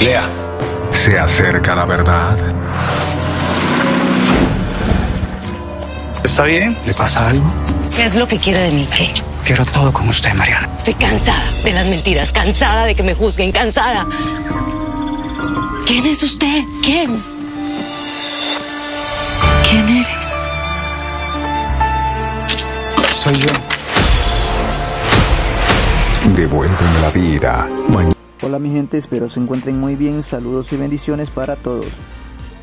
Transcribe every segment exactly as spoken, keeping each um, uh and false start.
Lea. Se acerca la verdad. ¿Está bien? ¿Le pasa algo? ¿Qué es lo que quiere de mí? ¿Qué? Quiero todo con usted, Mariana. Estoy cansada de las mentiras, cansada de que me juzguen, cansada. ¿Quién es usted? ¿Quién? ¿Quién eres? Soy yo. Devuélveme la vida. Hola mi gente, espero se encuentren muy bien. Saludos y bendiciones para todos.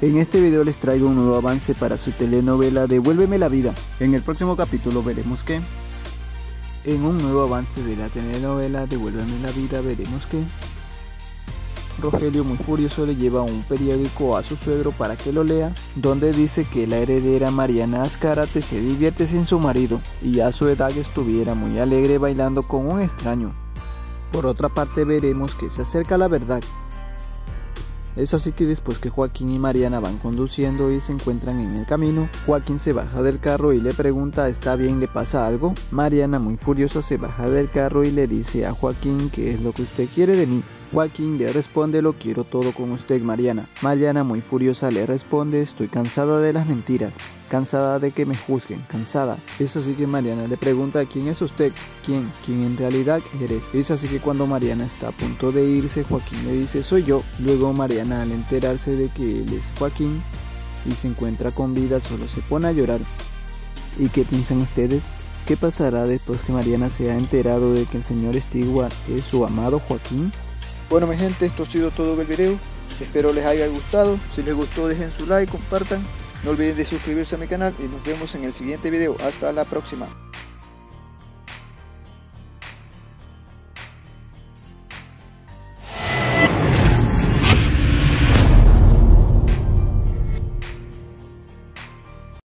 En este video les traigo un nuevo avance para su telenovela Devuélveme la vida. En el próximo capítulo veremos que en un nuevo avance de la telenovela Devuélveme la vida veremos que Rogelio, muy furioso, le lleva un periódico a su suegro para que lo lea, donde dice que la heredera Mariana Ascárate se divierte sin su marido y a su edad estuviera muy alegre bailando con un extraño. Por otra parte veremos que se acerca la verdad. Es así que después que Joaquín y Mariana van conduciendo y se encuentran en el camino, Joaquín se baja del carro y le pregunta ¿está bien? ¿Le pasa algo? Mariana, muy furiosa, se baja del carro y le dice a Joaquín ¿qué es lo que usted quiere de mí? Joaquín le responde lo quiero todo con usted, Mariana. Mariana, muy furiosa, le responde estoy cansada de las mentiras, cansada de que me juzguen, cansada. Es así que Mariana le pregunta ¿quién es usted? ¿Quién? ¿Quién en realidad eres? Es así que cuando Mariana está a punto de irse, Joaquín le dice soy yo. Luego Mariana, al enterarse de que él es Joaquín y se encuentra con vida, solo se pone a llorar. ¿Y qué piensan ustedes? ¿Qué pasará después que Mariana se ha enterado de que el señor Stewart es su amado Joaquín? Bueno mi gente, esto ha sido todo el video, espero les haya gustado, si les gustó dejen su like, compartan, no olviden de suscribirse a mi canal y nos vemos en el siguiente video, hasta la próxima.